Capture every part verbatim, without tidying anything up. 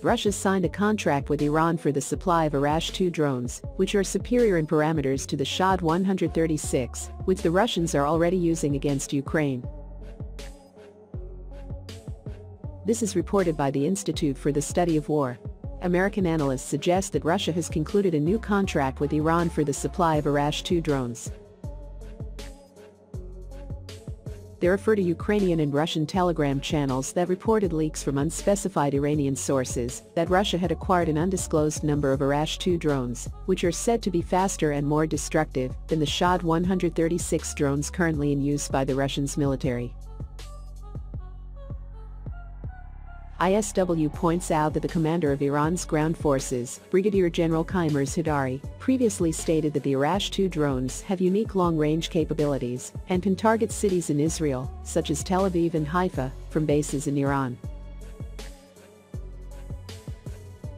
Russia signed a contract with Iran for the supply of Arash two drones, which are superior in parameters to the Shahed one thirty-six, which the Russians are already using against Ukraine. This is reported by the Institute for the Study of War. American analysts suggest that Russia has concluded a new contract with Iran for the supply of Arash two drones. They refer to Ukrainian and Russian Telegram channels that reported leaks from unspecified Iranian sources that Russia had acquired an undisclosed number of Arash two drones, which are said to be faster and more destructive than the Shahed one thirty-six drones currently in use by the Russian military. I S W points out that the commander of Iran's ground forces, Brigadier General Kheymar Sidari, previously stated that the Arash two drones have unique long-range capabilities and can target cities in Israel, such as Tel Aviv and Haifa, from bases in Iran.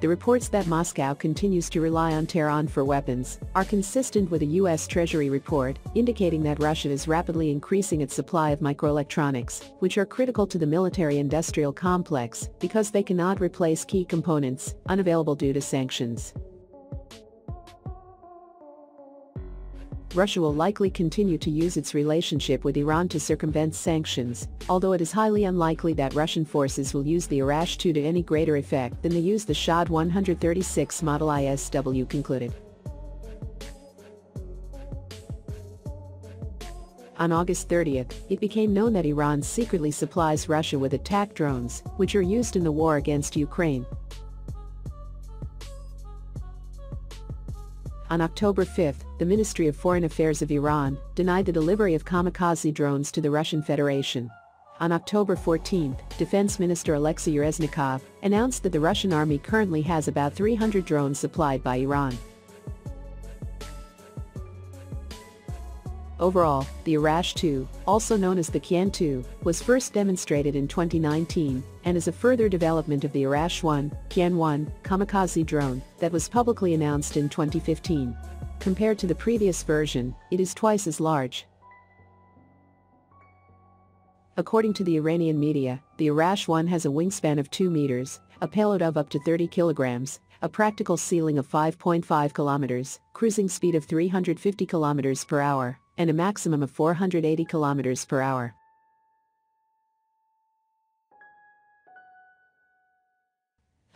The reports that Moscow continues to rely on Tehran for weapons are consistent with a U S Treasury report indicating that Russia is rapidly increasing its supply of microelectronics, which are critical to the military-industrial complex because they cannot replace key components unavailable due to sanctions. Russia will likely continue to use its relationship with Iran to circumvent sanctions, although it is highly unlikely that Russian forces will use the Arash two to any greater effect than they use the Shahed one thirty-six model, I S W concluded. On August thirtieth, it became known that Iran secretly supplies Russia with attack drones, which are used in the war against Ukraine. On October fifth, the Ministry of Foreign Affairs of Iran denied the delivery of kamikaze drones to the Russian Federation. On October fourteenth, Defense Minister Alexei Reznikov announced that the Russian army currently has about three hundred drones supplied by Iran. Overall, the Arash two, also known as the Kian two, was first demonstrated in twenty nineteen, and is a further development of the Arash one, Kian one, kamikaze drone that was publicly announced in twenty fifteen. Compared to the previous version, it is twice as large. According to the Iranian media, the Arash one has a wingspan of two meters, a payload of up to thirty kilograms, a practical ceiling of five point five kilometers, cruising speed of three hundred fifty kilometers per hour, and a maximum of four hundred eighty kilometers per hour.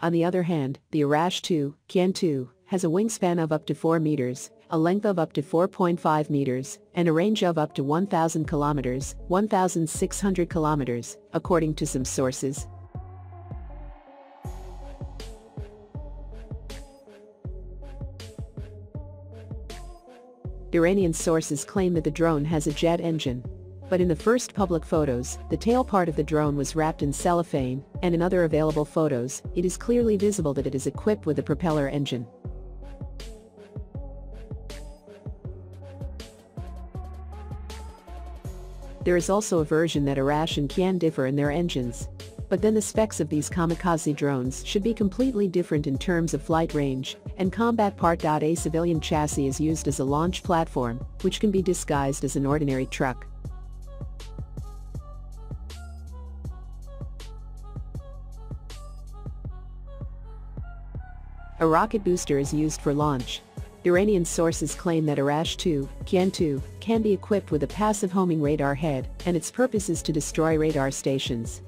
On the other hand, the Arash two, Kian two, has a wingspan of up to four meters, a length of up to four point five meters, and a range of up to one thousand kilometers, one thousand six hundred kilometers, according to some sources. Iranian sources claim that the drone has a jet engine. But in the first public photos, the tail part of the drone was wrapped in cellophane, and in other available photos, it is clearly visible that it is equipped with a propeller engine. There is also a version that Arash and Kian differ in their engines. But then the specs of these kamikaze drones should be completely different in terms of flight range and combat part. A civilian chassis is used as a launch platform, which can be disguised as an ordinary truck. A rocket booster is used for launch. Iranian sources claim that Arash two, Kian two, can be equipped with a passive homing radar head, and its purpose is to destroy radar stations.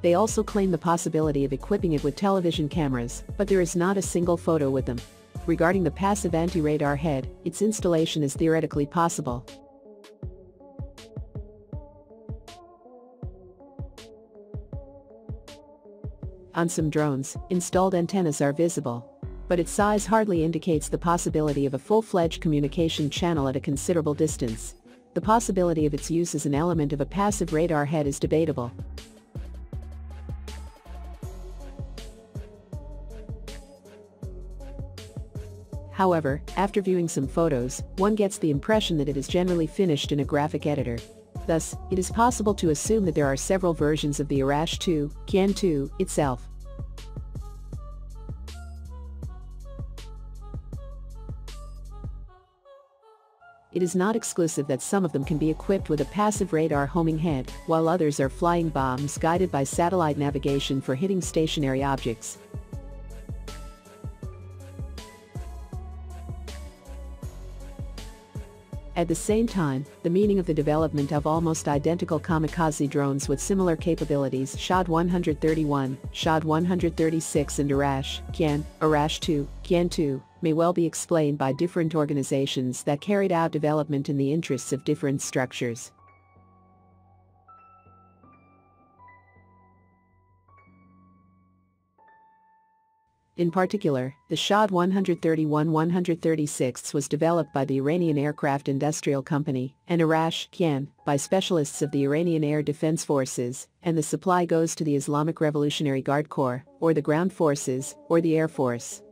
They also claim the possibility of equipping it with television cameras, but there is not a single photo with them. Regarding the passive anti-radar head, its installation is theoretically possible. On some drones, installed antennas are visible. but its size hardly indicates the possibility of a full-fledged communication channel at a considerable distance. The possibility of its use as an element of a passive radar head is debatable. However, after viewing some photos, one gets the impression that it is generally finished in a graphic editor. Thus, it is possible to assume that there are several versions of the Arash two, Kian two, itself. It is not exclusive that some of them can be equipped with a passive radar homing head, while others are flying bombs guided by satellite navigation for hitting stationary objects. At the same time, the meaning of the development of almost identical kamikaze drones with similar capabilities Shahed one thirty-one, Shahed one thirty-six and Arash, Kian, Arash two, Kian two, may well be explained by different organizations that carried out development in the interests of different structures. In particular, the Shahed one thirty-one one thirty-six was developed by the Iranian Aircraft Industrial Company, and Arash Kian, by specialists of the Iranian Air Defense Forces, and the supply goes to the Islamic Revolutionary Guard Corps, or the Ground Forces, or the Air Force.